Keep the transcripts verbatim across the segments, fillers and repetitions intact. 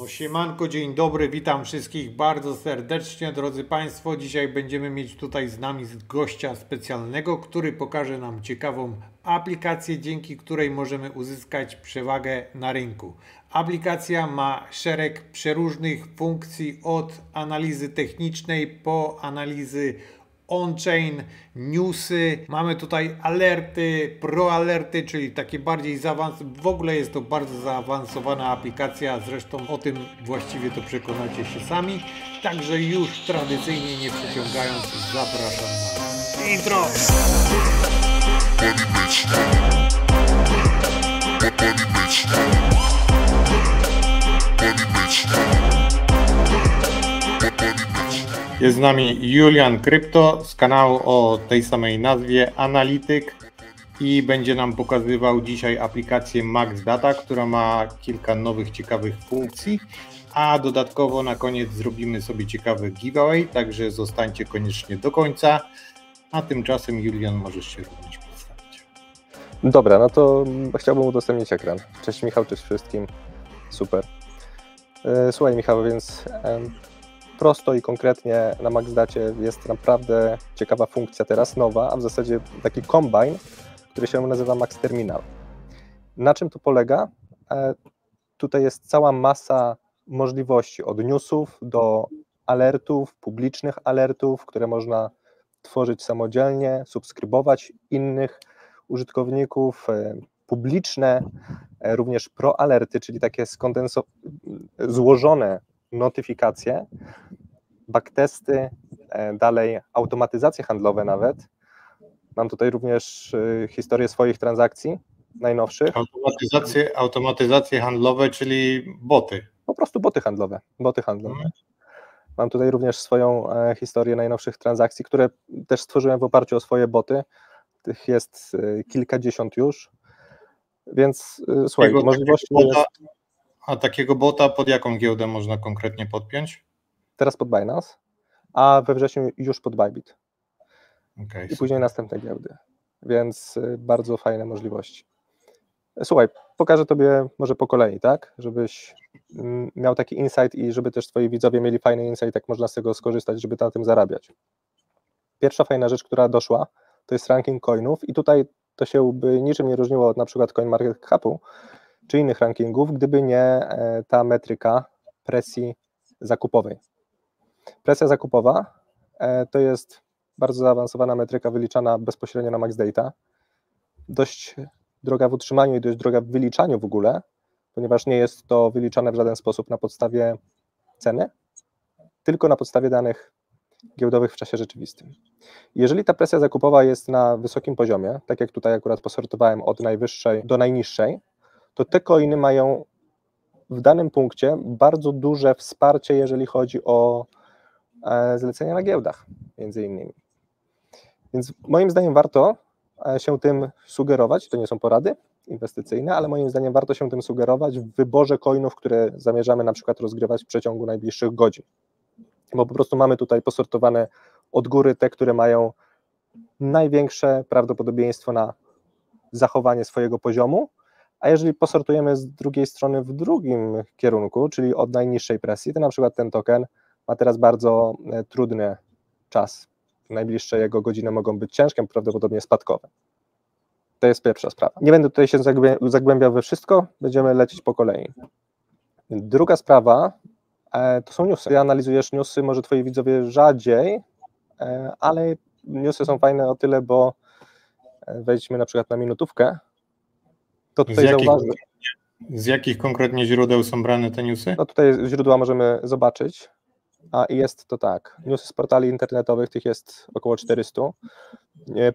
No siemanko, dzień dobry, witam wszystkich bardzo serdecznie. Drodzy Państwo, dzisiaj będziemy mieć tutaj z nami gościa specjalnego, który pokaże nam ciekawą aplikację, dzięki której możemy uzyskać przewagę na rynku. Aplikacja ma szereg przeróżnych funkcji, od analizy technicznej po analizy on-chain, newsy, mamy tutaj alerty, pro-alerty, czyli takie bardziej zaawansowane. W ogóle jest to bardzo zaawansowana aplikacja, zresztą o tym właściwie to przekonacie się sami. Także już tradycyjnie, nie przeciągając, zapraszam na intro! Jest z nami Julian Krypto z kanału o tej samej nazwie, analityk, i będzie nam pokazywał dzisiaj aplikację Max Data, która ma kilka nowych ciekawych funkcji, a dodatkowo na koniec zrobimy sobie ciekawy giveaway, także zostańcie koniecznie do końca, a tymczasem Julian, możesz się również przedstawić. Dobra, no to chciałbym udostępnić ekran. Cześć Michał, cześć wszystkim, super. Słuchaj Michał, więc... prosto i konkretnie na Max Dacie jest naprawdę ciekawa funkcja teraz, nowa, a w zasadzie taki kombajn, który się nazywa Max Terminal. Na czym to polega? E, tutaj jest cała masa możliwości, od newsów do alertów, publicznych alertów, które można tworzyć samodzielnie, subskrybować innych użytkowników, e, publiczne, e, również proalerty, czyli takie skondensowane, złożone notyfikacje, backtesty, dalej automatyzacje handlowe nawet. Mam tutaj również historię swoich transakcji najnowszych. Automatyzacje, automatyzacje handlowe, czyli boty. Po prostu boty handlowe. Boty handlowe. Hmm. Mam tutaj również swoją historię najnowszych transakcji, które też stworzyłem w oparciu o swoje boty. Tych jest kilkadziesiąt już, więc słuchaj, możliwości... A takiego bota pod jaką giełdę można konkretnie podpiąć? Teraz pod Binance, a we wrześniu już pod Bybit. Okay, i później następne giełdy, więc bardzo fajne możliwości. Słuchaj, pokażę Tobie może po kolei, tak? Żebyś miał taki insight i żeby też Twoi widzowie mieli fajny insight, jak można z tego skorzystać, żeby na tym zarabiać. Pierwsza fajna rzecz, która doszła, to jest ranking coinów, i tutaj to się by niczym nie różniło od na przykład Coin Market Capu, czy innych rankingów, gdyby nie ta metryka presji zakupowej. Presja zakupowa to jest bardzo zaawansowana metryka wyliczana bezpośrednio na Max Data, dość droga w utrzymaniu i dość droga w wyliczaniu w ogóle, ponieważ nie jest to wyliczane w żaden sposób na podstawie ceny, tylko na podstawie danych giełdowych w czasie rzeczywistym. Jeżeli ta presja zakupowa jest na wysokim poziomie, tak jak tutaj akurat posortowałem od najwyższej do najniższej, to te coiny mają w danym punkcie bardzo duże wsparcie, jeżeli chodzi o zlecenia na giełdach, między innymi. Więc moim zdaniem warto się tym sugerować, to nie są porady inwestycyjne, ale moim zdaniem warto się tym sugerować w wyborze coinów, które zamierzamy na przykład rozgrywać w przeciągu najbliższych godzin. Bo po prostu mamy tutaj posortowane od góry te, które mają największe prawdopodobieństwo na zachowanie swojego poziomu. A jeżeli posortujemy z drugiej strony w drugim kierunku, czyli od najniższej presji, to na przykład ten token ma teraz bardzo trudny czas. Najbliższe jego godziny mogą być ciężkie, prawdopodobnie spadkowe. To jest pierwsza sprawa. Nie będę tutaj się zagłębiał we wszystko, będziemy lecieć po kolei. Druga sprawa to są newsy. Ty analizujesz newsy, może Twoi widzowie rzadziej, ale newsy są fajne o tyle, bo wejdźmy na przykład na minutówkę. To tutaj z, jakich, z jakich konkretnie źródeł są brane te newsy? No tutaj źródła możemy zobaczyć, a jest to tak, newsy z portali internetowych, tych jest około czterysta,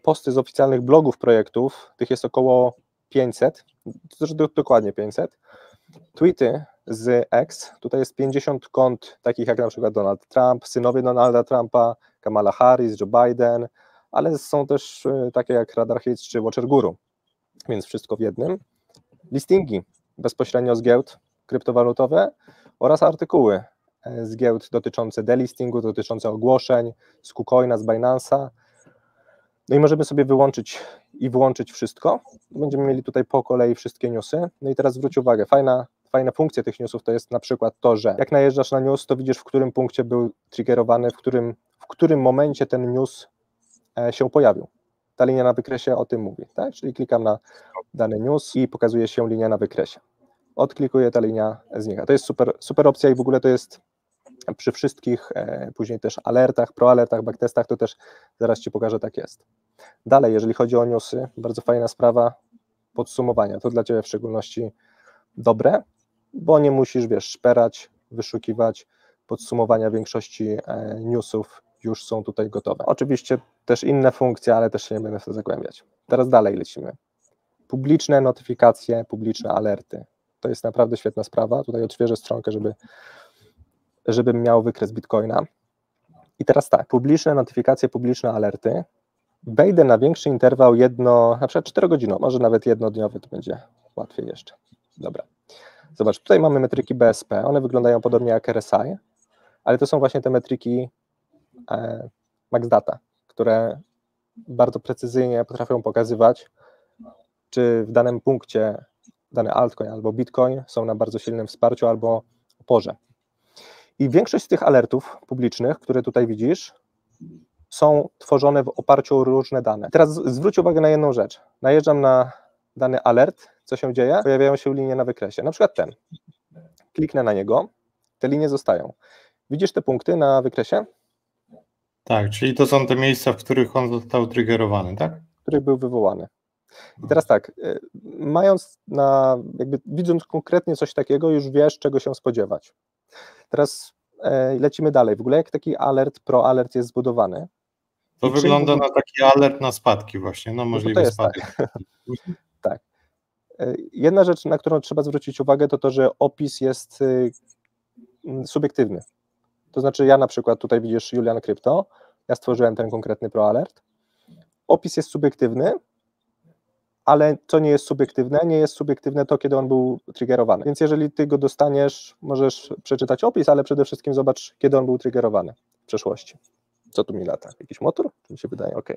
posty z oficjalnych blogów projektów, tych jest około pięćset, dokładnie pięćset, tweety z X, tutaj jest pięćdziesiąt kont takich jak na przykład Donald Trump, synowie Donalda Trumpa, Kamala Harris, Joe Biden, ale są też takie jak Radar Hits czy Watcher Guru. Więc wszystko w jednym. Listingi bezpośrednio z giełd kryptowalutowe oraz artykuły z giełd dotyczące delistingu, dotyczące ogłoszeń, z KuCoina, z Binance'a. No i możemy sobie wyłączyć i włączyć wszystko. Będziemy mieli tutaj po kolei wszystkie newsy. No i teraz zwróć uwagę, fajna, fajna funkcja tych newsów to jest na przykład to, że jak najeżdżasz na news, to widzisz, w którym punkcie był triggerowany, w którym, w którym momencie ten news się pojawił. Ta linia na wykresie o tym mówi, tak? Czyli klikam na dany news i pokazuje się linia na wykresie. Odklikuję, ta linia znika. To jest super, super opcja i w ogóle to jest przy wszystkich, e, później też alertach, proalertach, backtestach, to też zaraz Ci pokażę, tak jest. Dalej, jeżeli chodzi o newsy, bardzo fajna sprawa podsumowania. To dla Ciebie w szczególności dobre, bo nie musisz, wiesz, szperać, wyszukiwać podsumowania większości e, newsów, już są tutaj gotowe. Oczywiście też inne funkcje, ale też się nie będę w to zagłębiać. Teraz dalej lecimy. Publiczne notyfikacje, publiczne alerty. To jest naprawdę świetna sprawa. Tutaj odświeżę stronkę, żeby, żebym miał wykres Bitcoina. I teraz tak, publiczne notyfikacje, publiczne alerty. Wejdę na większy interwał jedno, na przykład czterogodziniowy, może nawet jednodniowy, to będzie łatwiej jeszcze. Dobra. Zobacz, tutaj mamy metryki B S P. One wyglądają podobnie jak R S I, ale to są właśnie te metryki e, Max Data, które bardzo precyzyjnie potrafią pokazywać, czy w danym punkcie dane altcoin albo bitcoin są na bardzo silnym wsparciu albo oporze. I większość z tych alertów publicznych, które tutaj widzisz, są tworzone w oparciu o różne dane. Teraz zwróć uwagę na jedną rzecz. Najeżdżam na dany alert, co się dzieje? Pojawiają się linie na wykresie, na przykład ten. Kliknę na niego, te linie zostają. Widzisz te punkty na wykresie? Tak, czyli to są te miejsca, w których on został triggerowany, tak? W których był wywołany. I teraz tak, mając na, jakby widząc konkretnie coś takiego, już wiesz, czego się spodziewać. Teraz e, lecimy dalej. W ogóle jak taki alert, proalert jest zbudowany? To wygląda czym... na taki alert na spadki właśnie, no możliwe no spadki. Tak. Tak. Jedna rzecz, na którą trzeba zwrócić uwagę, to to, że opis jest y, subiektywny. To znaczy ja na przykład, tutaj widzisz Julian Krypto, ja stworzyłem ten konkretny proalert. Opis jest subiektywny, ale co nie jest subiektywne? Nie jest subiektywne to, kiedy on był triggerowany. Więc jeżeli ty go dostaniesz, możesz przeczytać opis, ale przede wszystkim zobacz, kiedy on był triggerowany w przeszłości. Co tu mi lata? Jakiś motor? To mi się wydaje, ok.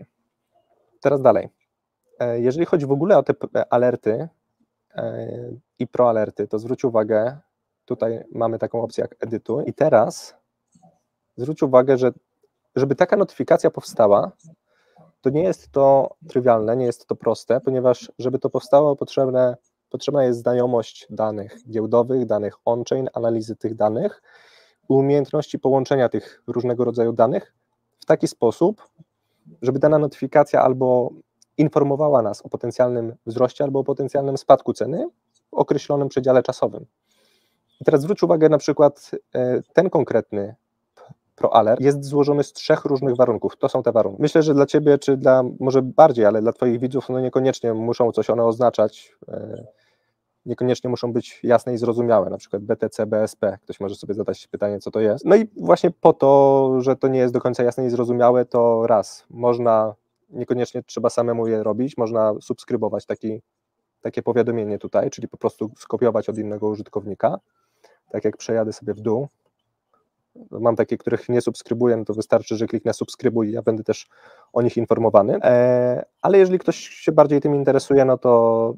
Teraz dalej. Jeżeli chodzi w ogóle o te alerty i proalerty, to zwróć uwagę, tutaj mamy taką opcję jak edytuj. I teraz zwróć uwagę, że żeby taka notyfikacja powstała, to nie jest to trywialne, nie jest to proste, ponieważ żeby to powstało, potrzebne, potrzebna jest znajomość danych giełdowych, danych on-chain, analizy tych danych, umiejętności połączenia tych różnego rodzaju danych w taki sposób, żeby dana notyfikacja albo informowała nas o potencjalnym wzroście, albo o potencjalnym spadku ceny w określonym przedziale czasowym. I teraz zwróć uwagę, na przykład ten konkretny proalert jest złożony z trzech różnych warunków. To są te warunki. Myślę, że dla Ciebie, czy dla, może bardziej, ale dla Twoich widzów, no niekoniecznie muszą coś one oznaczać, yy, niekoniecznie muszą być jasne i zrozumiałe, na przykład B T C, B S P. Ktoś może sobie zadać pytanie, co to jest. No i właśnie po to, że to nie jest do końca jasne i zrozumiałe, to raz, można, niekoniecznie trzeba samemu je robić, można subskrybować taki, takie powiadomienie tutaj, czyli po prostu skopiować od innego użytkownika, tak jak przejadę sobie w dół. Mam takie, których nie subskrybuję, no to wystarczy, że kliknę subskrybuj i ja będę też o nich informowany. E, ale jeżeli ktoś się bardziej tym interesuje, no to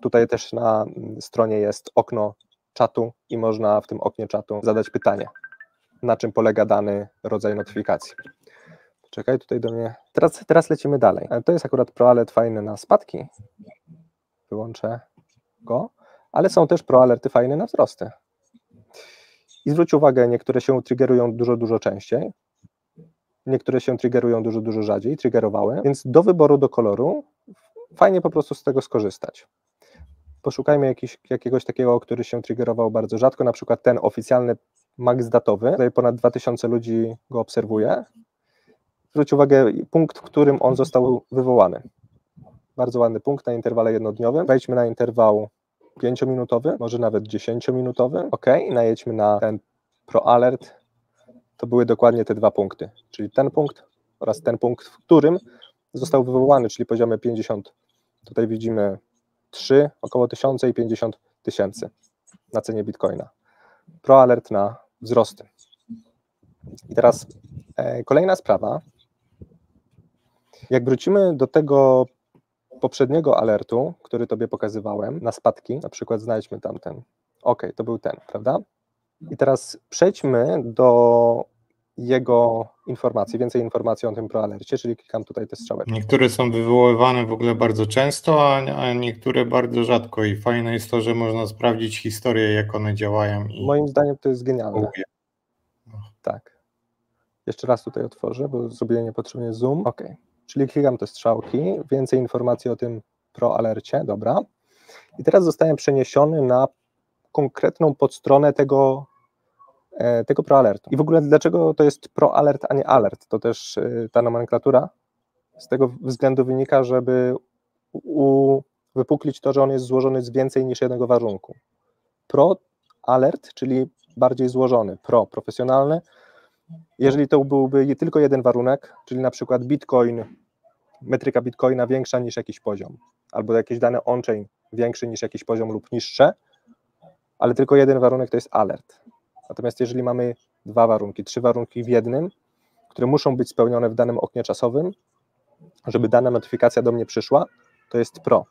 tutaj też na stronie jest okno czatu i można w tym oknie czatu zadać pytanie, na czym polega dany rodzaj notyfikacji. Czekaj, tutaj do mnie... Teraz, teraz lecimy dalej. E, to jest akurat proalert fajny na spadki. Wyłączę go. Ale są też proalerty fajne na wzrosty. I zwróć uwagę, niektóre się triggerują dużo, dużo częściej, niektóre się triggerują dużo, dużo rzadziej, triggerowały, więc do wyboru, do koloru fajnie po prostu z tego skorzystać. Poszukajmy jakiś, jakiegoś takiego, który się triggerował bardzo rzadko, na przykład ten oficjalny max datowy, tutaj ponad dwa tysiące ludzi go obserwuje. Zwróć uwagę punkt, w którym on został wywołany. Bardzo ładny punkt na interwale jednodniowym. Wejdźmy na interwał pięciominutowy, może nawet dziesięciominutowy. Ok, i najedźmy na ten proalert. To były dokładnie te dwa punkty, czyli ten punkt oraz ten punkt, w którym został wywołany, czyli poziomy pięćdziesiąt. Tutaj widzimy trzy, około tysiąc i pięćdziesiąt tysięcy na cenie bitcoina. Proalert na wzrosty. I teraz e, kolejna sprawa. Jak wrócimy do tego poprzedniego alertu, który Tobie pokazywałem, na spadki, na przykład znajdźmy tamten Ok, to był ten, prawda? I teraz przejdźmy do jego informacji, więcej informacji o tym ProAlercie, czyli klikam tutaj te strzałeczki. Niektóre są wywoływane w ogóle bardzo często, a niektóre bardzo rzadko i fajne jest to, że można sprawdzić historię, jak one działają. I moim zdaniem to jest genialne. Tak. Jeszcze raz tutaj otworzę, bo zrobię niepotrzebnie zoom. Ok, czyli klikam te strzałki, więcej informacji o tym ProAlercie, dobra. I teraz zostałem przeniesiony na konkretną podstronę tego tego ProAlertu. I w ogóle dlaczego to jest ProAlert, a nie alert? To też ta nomenklatura z tego względu wynika, żeby u, wypuklić to, że on jest złożony z więcej niż jednego warunku. ProAlert, czyli bardziej złożony, pro, profesjonalny. Jeżeli to byłby tylko jeden warunek, czyli na przykład Bitcoin, metryka Bitcoina większa niż jakiś poziom, albo jakieś dane on-chain większy niż jakiś poziom lub niższe, ale tylko jeden warunek to jest alert. Natomiast jeżeli mamy dwa warunki, trzy warunki w jednym, które muszą być spełnione w danym oknie czasowym, żeby dana notyfikacja do mnie przyszła, to jest pro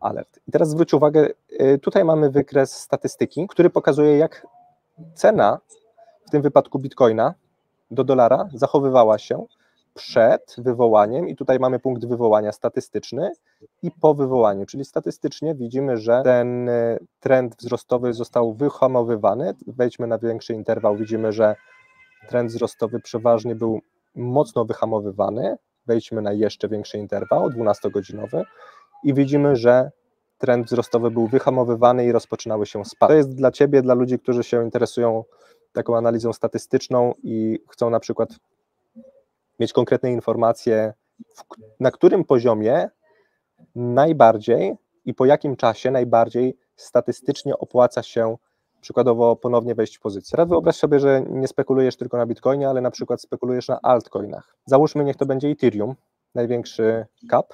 alert. I teraz zwróć uwagę, tutaj mamy wykres statystyki, który pokazuje, jak cena, w tym wypadku Bitcoina, do dolara zachowywała się przed wywołaniem i tutaj mamy punkt wywołania statystyczny i po wywołaniu, czyli statystycznie widzimy, że ten trend wzrostowy został wyhamowywany. Wejdźmy na większy interwał, widzimy, że trend wzrostowy przeważnie był mocno wyhamowywany. Wejdźmy na jeszcze większy interwał, dwunastogodzinowy i widzimy, że trend wzrostowy był wyhamowywany i rozpoczynały się spadki. To jest dla Ciebie, dla ludzi, którzy się interesują taką analizą statystyczną i chcą na przykład mieć konkretne informacje, na którym poziomie najbardziej i po jakim czasie najbardziej statystycznie opłaca się przykładowo ponownie wejść w pozycję. Teraz wyobraź sobie, że nie spekulujesz tylko na Bitcoinie, ale na przykład spekulujesz na altcoinach. Załóżmy, niech to będzie Ethereum, największy cap,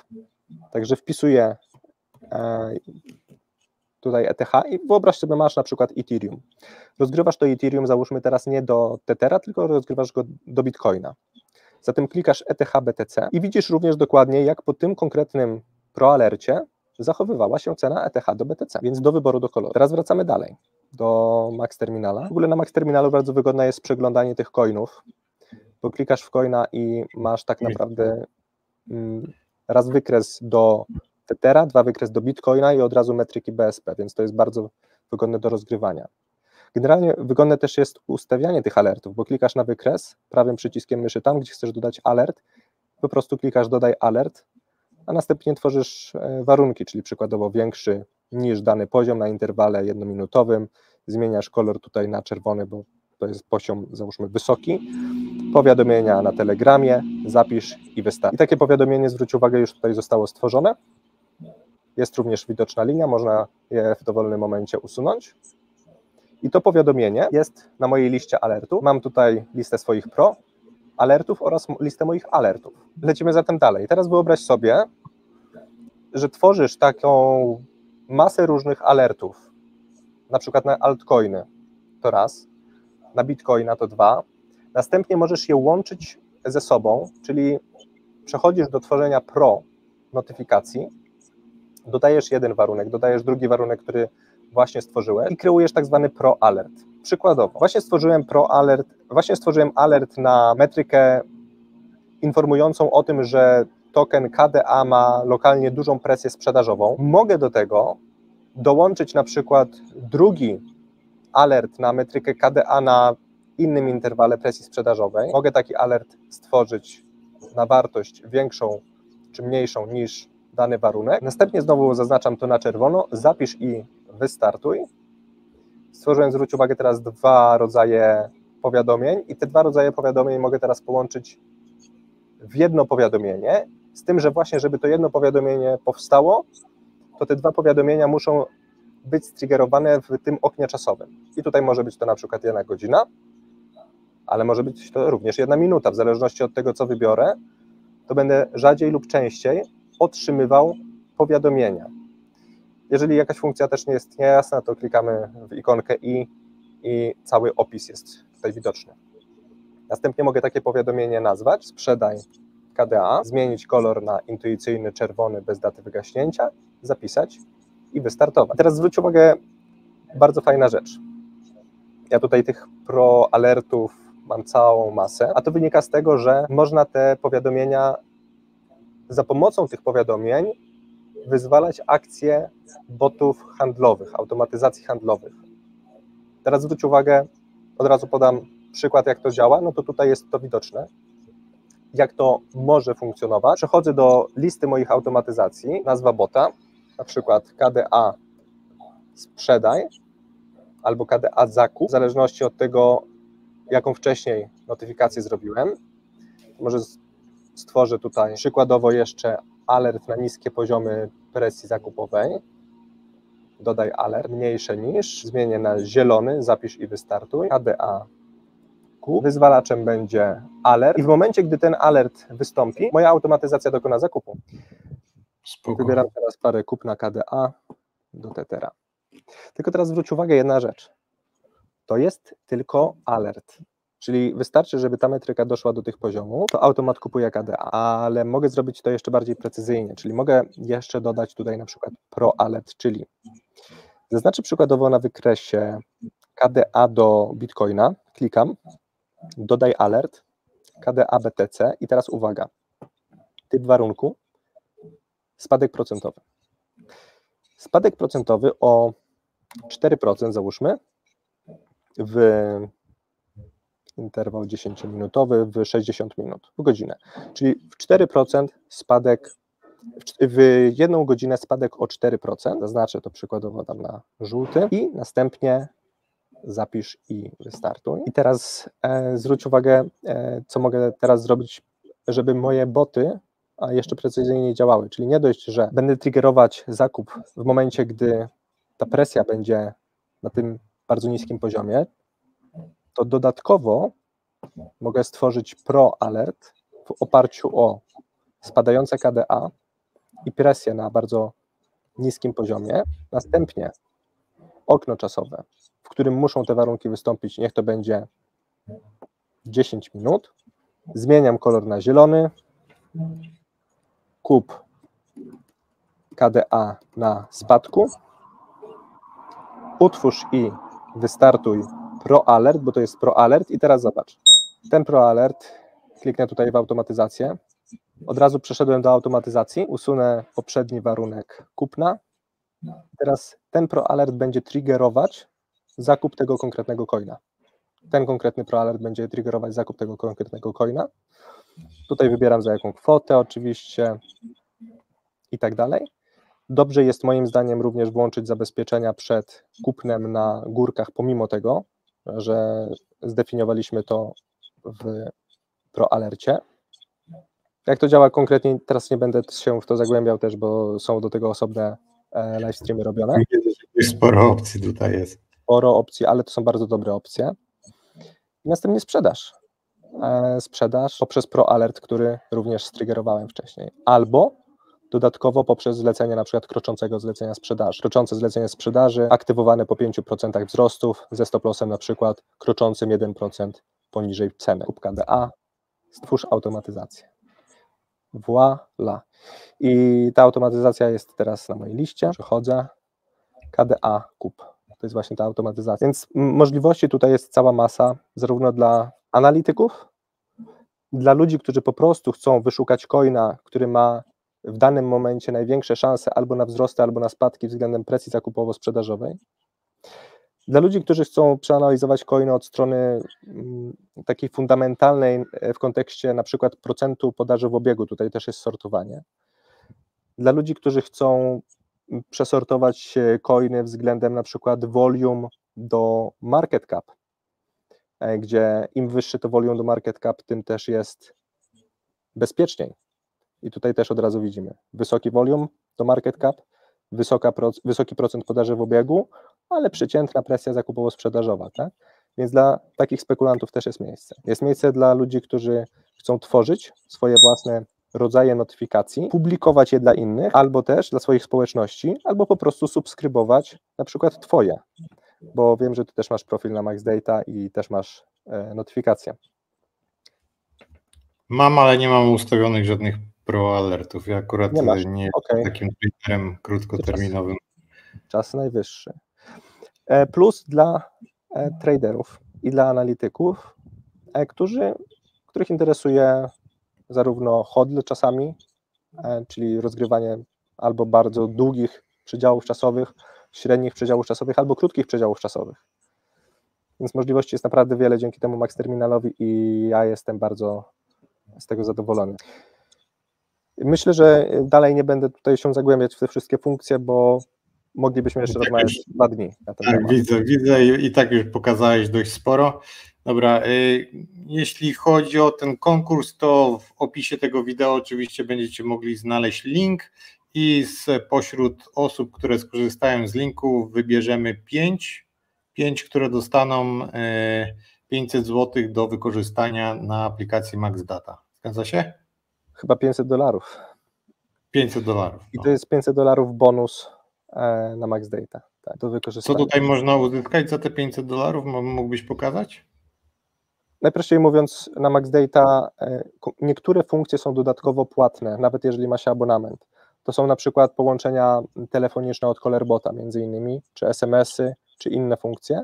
także wpisuję tutaj E T H i wyobraź sobie, masz na przykład Ethereum. Rozgrywasz to Ethereum, załóżmy teraz nie do Tethera, tylko rozgrywasz go do Bitcoina. Zatem klikasz E T H B T C i widzisz również dokładnie, jak po tym konkretnym ProAlercie zachowywała się cena E T H do B T C, więc do wyboru do koloru. Teraz wracamy dalej do Max Terminala. W ogóle na Max Terminalu bardzo wygodne jest przeglądanie tych coinów, bo klikasz w coina i masz tak naprawdę mm, raz wykres do Tethera, dwa wykres do Bitcoina i od razu metryki B S P, więc to jest bardzo wygodne do rozgrywania. Generalnie wygodne też jest ustawianie tych alertów, bo klikasz na wykres prawym przyciskiem myszy tam, gdzie chcesz dodać alert, po prostu klikasz dodaj alert, a następnie tworzysz warunki, czyli przykładowo większy niż dany poziom na interwale jednominutowym, zmieniasz kolor tutaj na czerwony, bo to jest poziom, załóżmy, wysoki, powiadomienia na Telegramie, zapisz i wystaw. I takie powiadomienie, zwróć uwagę, już tutaj zostało stworzone, jest również widoczna linia, można je w dowolnym momencie usunąć. I to powiadomienie jest na mojej liście alertu. Mam tutaj listę swoich pro alertów oraz listę moich alertów. Lecimy zatem dalej. Teraz wyobraź sobie, że tworzysz taką masę różnych alertów, na przykład na altcoiny to raz, na bitcoina to dwa. Następnie możesz je łączyć ze sobą, czyli przechodzisz do tworzenia pro notyfikacji, dodajesz jeden warunek, dodajesz drugi warunek, który właśnie stworzyłem i kreujesz tak zwany ProAlert. Przykładowo, właśnie stworzyłem ProAlert, właśnie stworzyłem alert na metrykę informującą o tym, że token K D A ma lokalnie dużą presję sprzedażową. Mogę do tego dołączyć na przykład drugi alert na metrykę K D A na innym interwale presji sprzedażowej. Mogę taki alert stworzyć na wartość większą czy mniejszą niż dany warunek. Następnie znowu zaznaczam to na czerwono, zapisz i wystartuj. Stworzyłem, zwróć uwagę, teraz dwa rodzaje powiadomień i te dwa rodzaje powiadomień mogę teraz połączyć w jedno powiadomienie, z tym, że właśnie, żeby to jedno powiadomienie powstało, to te dwa powiadomienia muszą być striggerowane w tym oknie czasowym. I tutaj może być to na przykład jedna godzina, ale może być to również jedna minuta. W zależności od tego, co wybiorę, to będę rzadziej lub częściej otrzymywał powiadomienia. Jeżeli jakaś funkcja też nie jest niejasna, to klikamy w ikonkę i, i cały opis jest tutaj widoczny. Następnie mogę takie powiadomienie nazwać, sprzedaj K D A, zmienić kolor na intuicyjny czerwony bez daty wygaśnięcia, zapisać i wystartować. Teraz zwróć uwagę, bardzo fajna rzecz. Ja tutaj tych pro-alertów mam całą masę, a to wynika z tego, że można te powiadomienia, za pomocą tych powiadomień wyzwalać akcje botów handlowych, automatyzacji handlowych. Teraz zwróć uwagę, od razu podam przykład, jak to działa, no to tutaj jest to widoczne, jak to może funkcjonować. Przechodzę do listy moich automatyzacji, nazwa bota, na przykład K D A sprzedaj albo K D A zakup, w zależności od tego, jaką wcześniej notyfikację zrobiłem. Może stworzę tutaj przykładowo jeszcze alert na niskie poziomy presji zakupowej. Dodaj alert mniejsze niż, zmienię na zielony, zapisz i wystartuj, K D A kup, wyzwalaczem będzie alert i w momencie, gdy ten alert wystąpi, moja automatyzacja dokona zakupu. Spoko. Wybieram teraz parę kup na K D A do Tethera. Tylko teraz zwróć uwagę jedna rzecz. To jest tylko alert. Czyli wystarczy, żeby ta metryka doszła do tych poziomów, to automat kupuje K D A, ale mogę zrobić to jeszcze bardziej precyzyjnie, czyli mogę jeszcze dodać tutaj na przykład ProAlert, czyli zaznaczę przykładowo na wykresie K D A do Bitcoina, klikam, dodaj alert, K D A B T C i teraz uwaga, typ warunku, spadek procentowy. Spadek procentowy o cztery procent załóżmy w interwał dziesięciominutowy w sześćdziesiąt minut, w godzinę, czyli w cztery procent spadek, w jedną godzinę spadek o cztery procent, zaznaczę to przykładowo tam na żółty i następnie zapisz i wystartuj. I teraz e, zwróć uwagę, e, co mogę teraz zrobić, żeby moje boty a jeszcze precyzyjniej działały, czyli nie dość, że będę triggerować zakup w momencie, gdy ta presja będzie na tym bardzo niskim poziomie, to dodatkowo mogę stworzyć ProAlert w oparciu o spadające K D A i presję na bardzo niskim poziomie, następnie okno czasowe, w którym muszą te warunki wystąpić, niech to będzie dziesięć minut, zmieniam kolor na zielony, kup K D A na spadku, utwórz i wystartuj ProAlert, bo to jest ProAlert i teraz zobacz, ten ProAlert, kliknę tutaj w automatyzację, od razu przeszedłem do automatyzacji, usunę poprzedni warunek kupna, teraz ten ProAlert będzie triggerować zakup tego konkretnego coina, ten konkretny ProAlert będzie triggerować zakup tego konkretnego coina, tutaj wybieram za jaką kwotę oczywiście i tak dalej. Dobrze jest moim zdaniem również włączyć zabezpieczenia przed kupnem na górkach, pomimo tego, że zdefiniowaliśmy to w ProAlercie. Jak to działa konkretnie, teraz nie będę się w to zagłębiał też, bo są do tego osobne live streamy robione. Sporo opcji tutaj jest. Sporo opcji, ale to są bardzo dobre opcje. I następnie sprzedaż. Sprzedaż poprzez ProAlert, który również striggerowałem wcześniej. Albo dodatkowo poprzez zlecenie na przykład kroczącego zlecenia sprzedaży. Kroczące zlecenie sprzedaży aktywowane po pięciu procentach wzrostów ze stop lossem na przykład kroczącym jeden procent poniżej ceny. Kup K D A, stwórz automatyzację. Voila. I ta automatyzacja jest teraz na mojej liście. Przechodzę. K D A kup. To jest właśnie ta automatyzacja. Więc możliwości tutaj jest cała masa, zarówno dla analityków, dla ludzi, którzy po prostu chcą wyszukać coina, który ma w danym momencie największe szanse albo na wzrosty, albo na spadki względem presji zakupowo-sprzedażowej. Dla ludzi, którzy chcą przeanalizować coiny od strony takiej fundamentalnej w kontekście na przykład procentu podaży w obiegu, tutaj też jest sortowanie. Dla ludzi, którzy chcą przesortować coiny względem na przykład volume do market cap, gdzie im wyższy to volume do market cap, tym też jest bezpieczniej. I tutaj też od razu widzimy wysoki volume do market cap, wysoka pro, wysoki procent podaży w obiegu, ale przeciętna presja zakupowo-sprzedażowa, tak? Więc dla takich spekulantów też jest miejsce. Jest miejsce dla ludzi, którzy chcą tworzyć swoje własne rodzaje notyfikacji, publikować je dla innych, albo też dla swoich społeczności, albo po prostu subskrybować na przykład twoje, bo wiem, że ty też masz profil na Max Data i też masz e, notyfikacje. Mam, ale nie mam ustawionych żadnych ProAlertów. Ja akurat nie, nie jestem okay. Takim triggerem krótkoterminowym. Czas, czas najwyższy. plus dla traderów i dla analityków, którzy, których interesuje zarówno hodl czasami, czyli rozgrywanie albo bardzo długich przedziałów czasowych, średnich przedziałów czasowych albo krótkich przedziałów czasowych. Więc możliwości jest naprawdę wiele dzięki temu Max Terminalowi i ja jestem bardzo z tego zadowolony. Myślę, że dalej nie będę tutaj się zagłębiać w te wszystkie funkcje, bo moglibyśmy jeszcze tak, rozmawiać dwa dni na ten tak, temat. Widzę, widzę i, i tak już pokazałeś dość sporo. Dobra, y, jeśli chodzi o ten konkurs, to w opisie tego wideo oczywiście będziecie mogli znaleźć link i spośród osób, które skorzystają z linku, wybierzemy pięć, pięć, które dostaną y, pięćset złotych do wykorzystania na aplikacji Max Data. Zgadza się? Chyba pięćset dolarów. pięćset dolarów. No. I to jest pięćset dolarów bonus na Max Data. Tak, do wykorzystania. Co tutaj można uzyskać za te pięćset dolarów? Mógłbyś pokazać? Najprościej mówiąc, na Max Data niektóre funkcje są dodatkowo płatne, nawet jeżeli ma się abonament. To są na przykład połączenia telefoniczne od Callarbota między innymi, czy es em esy, czy inne funkcje,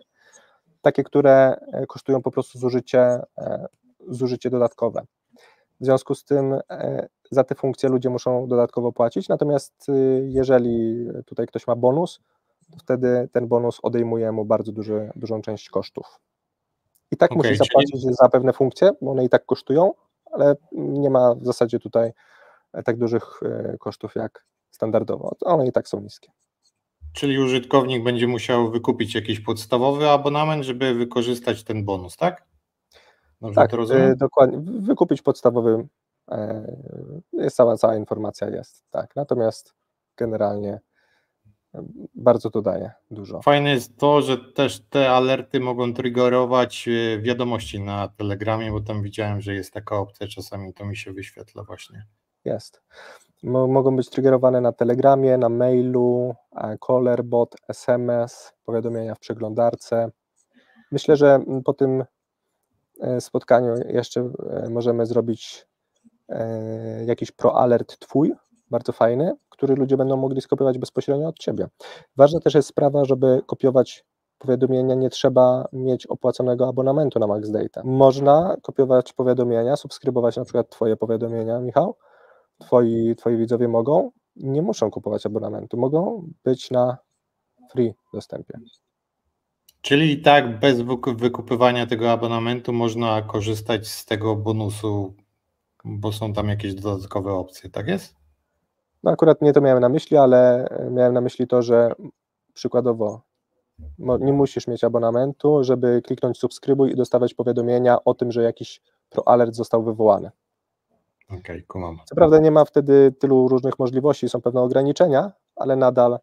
takie, które kosztują po prostu zużycie, zużycie dodatkowe. W związku z tym za te funkcje ludzie muszą dodatkowo płacić, natomiast jeżeli tutaj ktoś ma bonus, to wtedy ten bonus odejmuje mu bardzo duży, dużą część kosztów. I tak okay, musi zapłacić czyli... za pewne funkcje, bo one i tak kosztują, ale nie ma w zasadzie tutaj tak dużych kosztów jak standardowo, one i tak są niskie. Czyli użytkownik będzie musiał wykupić jakiś podstawowy abonament, żeby wykorzystać ten bonus, tak? Dobrze tak, to rozumiem? Dokładnie, wykupić podstawowy, jest cała, cała informacja jest, tak, natomiast generalnie bardzo to daje dużo. Fajne jest to, że też te alerty mogą triggerować wiadomości na Telegramie, bo tam widziałem, że jest taka opcja, czasami to mi się wyświetla właśnie. Jest. Mogą być triggerowane na Telegramie, na mailu, Callarbot, es em es, powiadomienia w przeglądarce. Myślę, że po tym spotkaniu jeszcze możemy zrobić jakiś pro-alert twój, bardzo fajny, który ludzie będą mogli skopiować bezpośrednio od ciebie. Ważna też jest sprawa, żeby kopiować powiadomienia, nie trzeba mieć opłaconego abonamentu na Max Data. Można kopiować powiadomienia, subskrybować na przykład twoje powiadomienia, Michał, twoi, twoi widzowie mogą, nie muszą kupować abonamentu, mogą być na free dostępie. Czyli i tak bez wykupywania tego abonamentu można korzystać z tego bonusu, bo są tam jakieś dodatkowe opcje, tak jest? No akurat nie to miałem na myśli, ale miałem na myśli to, że przykładowo nie musisz mieć abonamentu, żeby kliknąć subskrybuj i dostawać powiadomienia o tym, że jakiś proalert został wywołany. Okej, okay, kumam. Co prawda nie ma wtedy tylu różnych możliwości, są pewne ograniczenia, ale nadal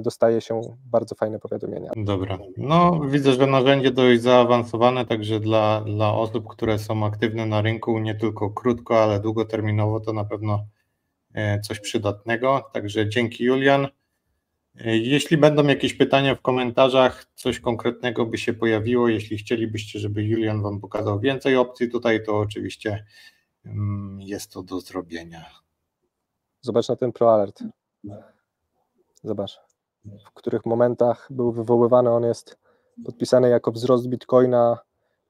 dostaje się bardzo fajne powiadomienia. Dobra, no widzę, że narzędzie dość zaawansowane, także dla, dla osób, które są aktywne na rynku, nie tylko krótko, ale długoterminowo, to na pewno coś przydatnego, także dzięki Julian. Jeśli będą jakieś pytania w komentarzach, coś konkretnego by się pojawiło, jeśli chcielibyście, żeby Julian wam pokazał więcej opcji tutaj, to oczywiście jest to do zrobienia. Zobacz na ten ProAlert. Zobacz, w których momentach był wywoływany, on jest podpisany jako wzrost Bitcoina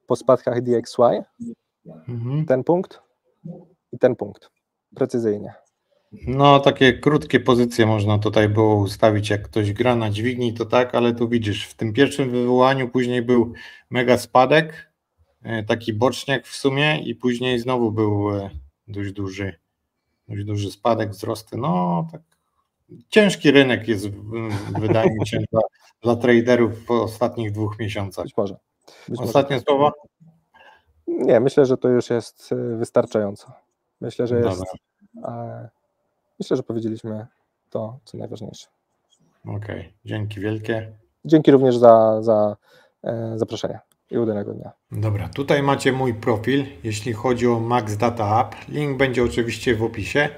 po spadkach D X Y. Mhm. Ten punkt i ten punkt, precyzyjnie. No takie krótkie pozycje można tutaj było ustawić, jak ktoś gra na dźwigni to tak, ale tu widzisz, w tym pierwszym wywołaniu później był mega spadek, taki boczniak w sumie i później znowu był dość duży, dość duży spadek, wzrosty, no tak. Ciężki rynek jest, wydaje mi się, dla, dla traderów w ostatnich dwóch miesiącach. Być może. Być Ostatnie może. słowa? Nie, myślę, że to już jest wystarczająco. Myślę, że jest... Dobra. Myślę, że powiedzieliśmy to, co najważniejsze. Okej, okay. Dzięki wielkie. Dzięki również za, za e, zaproszenie i udanego dnia. Dobra, tutaj macie mój profil, jeśli chodzi o Max Data App. Link będzie oczywiście w opisie.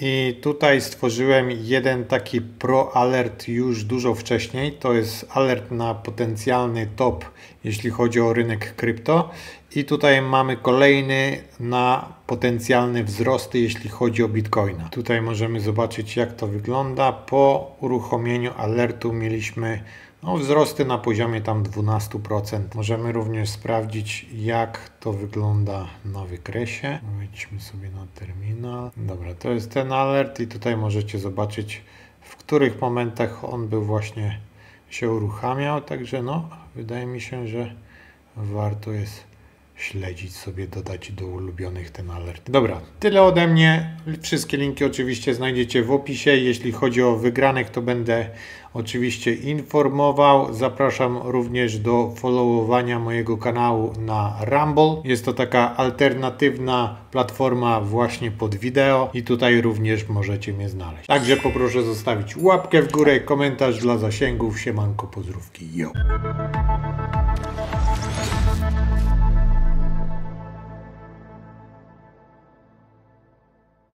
I tutaj stworzyłem jeden taki pro alert już dużo wcześniej, to jest alert na potencjalny top, jeśli chodzi o rynek krypto i tutaj mamy kolejny na potencjalne wzrosty, jeśli chodzi o Bitcoina. Tutaj możemy zobaczyć, jak to wygląda. Po uruchomieniu alertu mieliśmy No, wzrosty na poziomie tam dwanaście procent. Możemy również sprawdzić, jak to wygląda na wykresie. Wejdźmy sobie na terminal. Dobra, to jest ten alert i tutaj możecie zobaczyć, w których momentach on był właśnie się uruchamiał. Także no, wydaje mi się, że warto jest śledzić sobie, dodać do ulubionych ten alert. Dobra, tyle ode mnie. Wszystkie linki oczywiście znajdziecie w opisie. Jeśli chodzi o wygranych, to będę oczywiście informował. Zapraszam również do followowania mojego kanału na Rumble. Jest to taka alternatywna platforma właśnie pod wideo i tutaj również możecie mnie znaleźć. Także poproszę zostawić łapkę w górę, komentarz dla zasięgów. Siemanko, pozdrówki, yo!